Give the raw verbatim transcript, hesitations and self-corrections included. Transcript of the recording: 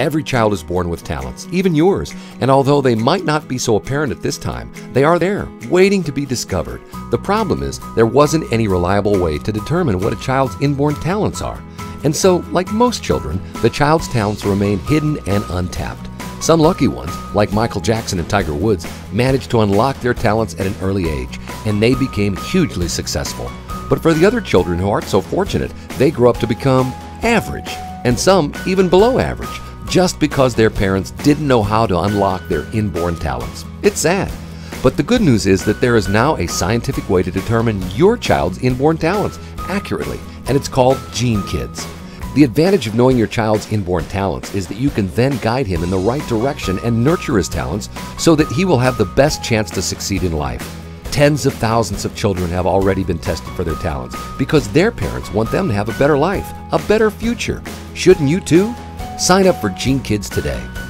Every child is born with talents, even yours, and although they might not be so apparent at this time, they are there, waiting to be discovered. The problem is, there wasn't any reliable way to determine what a child's inborn talents are. And so, like most children, the child's talents remain hidden and untapped. Some lucky ones, like Michael Jackson and Tiger Woods, managed to unlock their talents at an early age, and they became hugely successful. But for the other children who aren't so fortunate, they grow up to become average, and some even below average, just because their parents didn't know how to unlock their inborn talents. It's sad. But the good news is that there is now a scientific way to determine your child's inborn talents accurately, and it's called GeneKids. The advantage of knowing your child's inborn talents is that you can then guide him in the right direction and nurture his talents so that he will have the best chance to succeed in life. Tens of thousands of children have already been tested for their talents because their parents want them to have a better life, a better future. Shouldn't you too? Sign up for GeneKids today.